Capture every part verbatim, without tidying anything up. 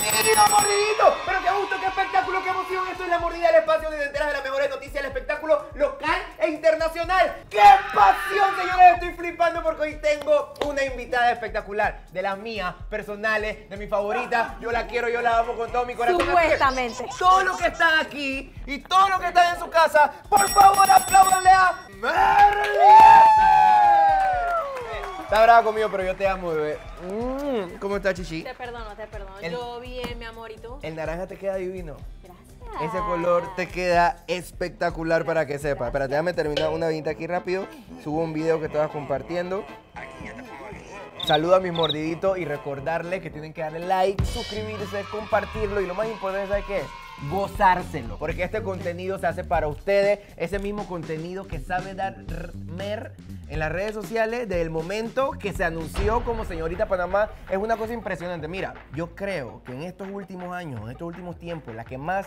Bienvenido, mordidito. Pero qué gusto, qué espectáculo, qué emoción. Esto es La Mordida, el espacio donde te enteras de las mejores noticias del espectáculo local e internacional. ¡Qué pasión, señores! Estoy flipando porque hoy tengo una invitada espectacular. De las mías, personales, de mis favoritas. Yo la quiero, yo la amo con todo mi corazón. Supuestamente. Todos los que están aquí y todos los que están en su casa, por favor, apláudanle a Mehr Eliezer. Está brava conmigo, pero yo te amo, bebé. Mm, ¿cómo está, Chichi? Te perdono, te perdono. El, yo bien, mi amor, ¿y tú? El naranja te queda divino. Gracias. Ese color te queda espectacular, gracias, para que sepas. Espérate, déjame terminar una vinita aquí rápido. Subo un video que estabas compartiendo. Aquí ya te pongo aquí. Saludo a mis mordiditos y recordarles que tienen que darle like, suscribirse, compartirlo y lo más importante, ¿sabes qué es? Gozárselo, porque este contenido se hace para ustedes, ese mismo contenido que sabe dar Mehr en las redes sociales desde el momento que se anunció como Señorita Panamá. Es una cosa impresionante. Mira, yo creo que en estos últimos años, en estos últimos tiempos, la que más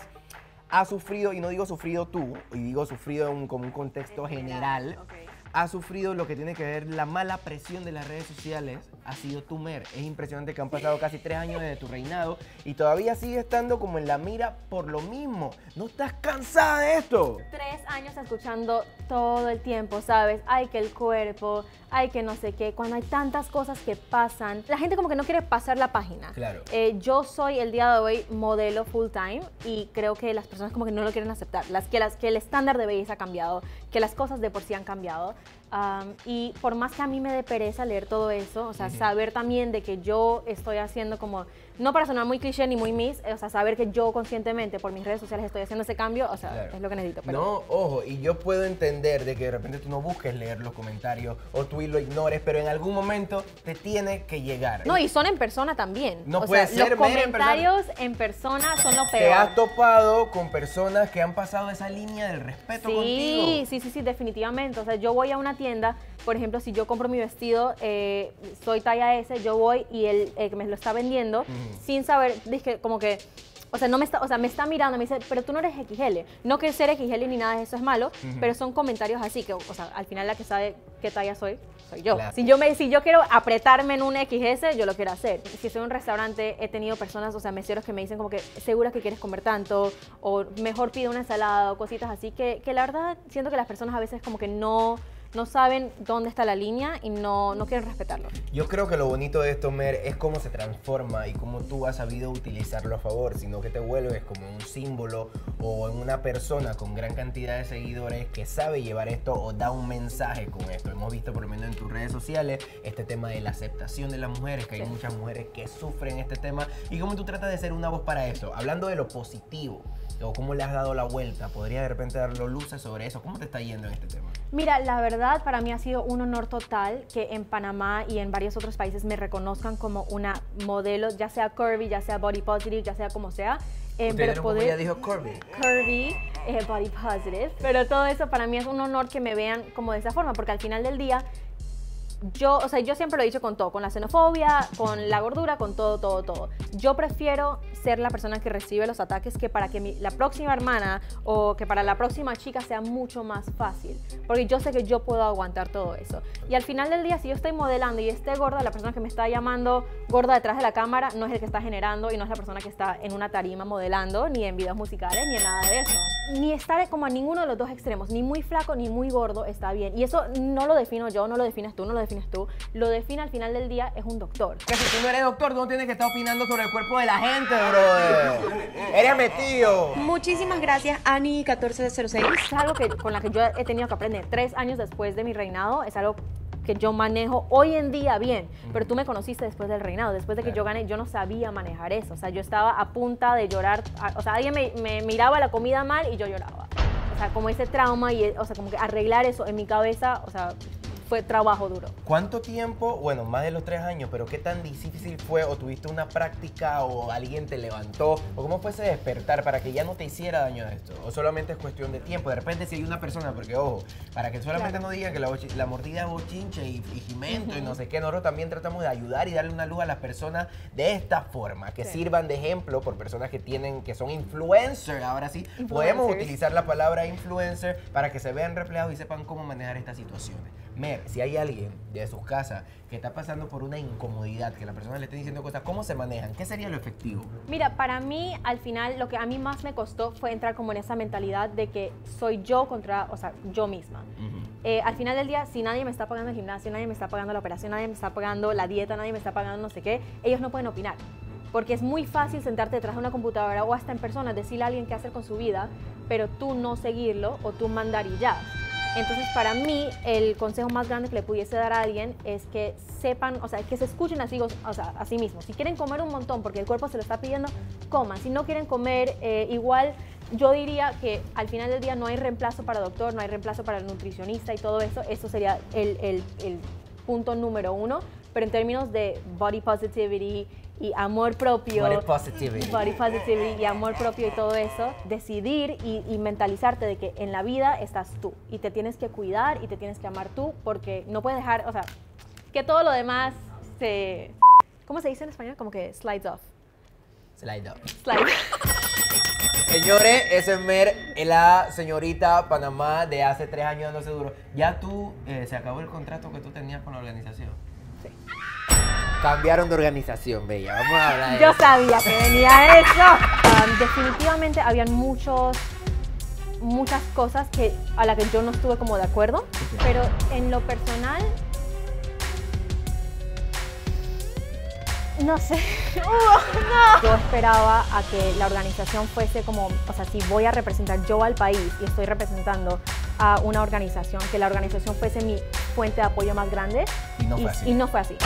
ha sufrido, y no digo sufrido tú, y digo sufrido en un, como un contexto general, okay, ha sufrido lo que tiene que ver la mala presión de las redes sociales, ha sido tu, Mehr. Es impresionante que han pasado casi tres años desde tu reinado y todavía sigue estando como en la mira por lo mismo. ¿No estás cansada de esto? Tres años escuchando todo el tiempo, ¿sabes? Ay, que el cuerpo, ay, que no sé qué. Cuando hay tantas cosas que pasan, la gente como que no quiere pasar la página. Claro. Eh, yo soy el día de hoy modelo full time y creo que las personas como que no lo quieren aceptar. Las que, las, que el estándar de belleza ha cambiado, que las cosas de por sí han cambiado. Um, y por más que a mí me dé pereza leer todo eso, o sea, uh-huh, saber también de que yo estoy haciendo como, no para sonar muy cliché ni muy miss, o sea, saber que yo conscientemente por mis redes sociales estoy haciendo ese cambio, o sea, claro, es lo que necesito. Pero... No, ojo, y yo puedo entender de que de repente tú no busques leer los comentarios o tú y lo ignores, pero en algún momento te tiene que llegar. No, y son en persona también. No o puede sea, ser, los comentarios en persona. en persona son lo peor. Te has topado con personas que han pasado esa línea del respeto, sí, contigo. Sí, sí, sí, sí, definitivamente. O sea, yo voy a una tienda, por ejemplo, si yo compro mi vestido, eh, soy talla S, yo voy y él eh, me lo está vendiendo, mm, sin saber, dije, como que, o sea, no me está, o sea, me está mirando, me dice, pero tú no eres equis ele. No que ser equis ele ni nada de eso es malo, mm-hmm, pero son comentarios así, que, o sea, al final la que sabe qué talla soy, soy yo. Claro. Si yo me, si yo quiero apretarme en un equis ese, yo lo quiero hacer. Si estoy en un restaurante, he tenido personas, o sea, meseros que me dicen como que, ¿segura que quieres comer tanto? O mejor pide una ensalada o cositas así, que, que la verdad siento que las personas a veces como que no... no saben dónde está la línea y no, no quieren respetarlo. Yo creo que lo bonito de esto, Mehr, es cómo se transforma y cómo tú has sabido utilizarlo a favor, sino que te vuelves como un símbolo o una persona con gran cantidad de seguidores que sabe llevar esto o da un mensaje con esto. Hemos visto por lo menos en tus redes sociales este tema de la aceptación de las mujeres, que hay, sí, muchas mujeres que sufren este tema y cómo tú tratas de ser una voz para esto. Hablando de lo positivo, o cómo le has dado la vuelta, podría de repente dar luces sobre eso. ¿Cómo te está yendo en este tema? Mira, la verdad para mí ha sido un honor total que en Panamá y en varios otros países me reconozcan como una modelo, ya sea curvy, ya sea body positive, ya sea como sea. Eh, pero poder, como ella dijo, curvy. Curvy, eh, body positive. Pero todo eso para mí es un honor que me vean como de esa forma, porque al final del día yo, o sea, yo siempre lo he dicho con todo, con la xenofobia, con la gordura, con todo, todo, todo. Yo prefiero ser la persona que recibe los ataques que para que mi, la próxima hermana o que para la próxima chica sea mucho más fácil. Porque yo sé que yo puedo aguantar todo eso. Y al final del día, si yo estoy modelando y esté gorda, la persona que me está llamando gorda detrás de la cámara no es el que está generando y no es la persona que está en una tarima modelando, ni en videos musicales, ni en nada de eso. Ni estar como a ninguno de los dos extremos, ni muy flaco ni muy gordo está bien. Y eso no lo defino yo, no lo defines tú, no lo defines tú. Lo define al final del día es un doctor. Que si tú no eres doctor, tú no tienes que estar opinando sobre el cuerpo de la gente, brother. Eres metido. Muchísimas gracias, Ani catorce cero seis. Es algo que, con la que yo he tenido que aprender. Tres años después de mi reinado, es algo que yo manejo hoy en día bien, pero tú me conociste después del reinado, después de que, claro, yo gané, yo no sabía manejar eso, o sea, yo estaba a punta de llorar, o sea, alguien me, me miraba la comida mal y yo lloraba, o sea, como ese trauma y, o sea, como que arreglar eso en mi cabeza, o sea, fue trabajo duro. ¿Cuánto tiempo? Bueno, más de los tres años, pero ¿qué tan difícil fue? ¿O tuviste una práctica o alguien te levantó? ¿O cómo fue ese despertar para que ya no te hiciera daño de esto? ¿O solamente es cuestión de tiempo? De repente si hay una persona, porque ojo, para que solamente, claro, no digan que la, la mordida es bochinche y fingimiento, uh-huh, y no sé qué, nosotros también tratamos de ayudar y darle una luz a las personas de esta forma, que, sí, sirvan de ejemplo por personas que tienen, que son influencers, ahora sí, podemos utilizar la palabra influencer para que se vean reflejados y sepan cómo manejar estas situaciones. Mer, si hay alguien de sus casas que está pasando por una incomodidad, que la persona le esté diciendo cosas, ¿cómo se manejan? ¿Qué sería lo efectivo? Mira, para mí, al final, lo que a mí más me costó fue entrar como en esa mentalidad de que soy yo contra, o sea, yo misma. Uh-huh. eh, al final del día, si nadie me está pagando el gimnasio, nadie me está pagando la operación, nadie me está pagando la dieta, nadie me está pagando no sé qué, ellos no pueden opinar. Porque es muy fácil sentarte detrás de una computadora o hasta en persona, decirle a alguien qué hacer con su vida, pero tú no seguirlo o tú mandar y ya. Entonces, para mí, el consejo más grande que le pudiese dar a alguien es que sepan, o sea, que se escuchen así, o sea, a sí mismos. Si quieren comer un montón porque el cuerpo se lo está pidiendo, coman. Si no quieren comer, eh, igual yo diría que al final del día no hay reemplazo para el doctor, no hay reemplazo para el nutricionista y todo eso. Eso sería el, el, el punto número uno. Pero en términos de body positivity y amor propio, body positivity. body positivity y amor propio y todo eso, decidir y, y mentalizarte de que en la vida estás tú y te tienes que cuidar y te tienes que amar tú, porque no puedes dejar, o sea, que todo lo demás se... ¿Cómo se dice en español? Como que slides off. Slide off. Slide off. Señores, esa es Mehr, la señorita Panamá de hace tres años dándose duro. Ya tú, eh, se acabó el contrato que tú tenías con la organización. Sí. Cambiaron de organización, Bella. Vamos a hablar de Yo eso. sabía que venía eso. Um, definitivamente habían muchos, muchas cosas que, a las que yo no estuve como de acuerdo, sí, claro. Pero en lo personal, no sé. Uh, no. Yo esperaba a que la organización fuese como, o sea, si voy a representar yo al país y estoy representando a una organización, que la organización fuese mi fuente de apoyo más grande. Y no fue y, así. Y no fue así.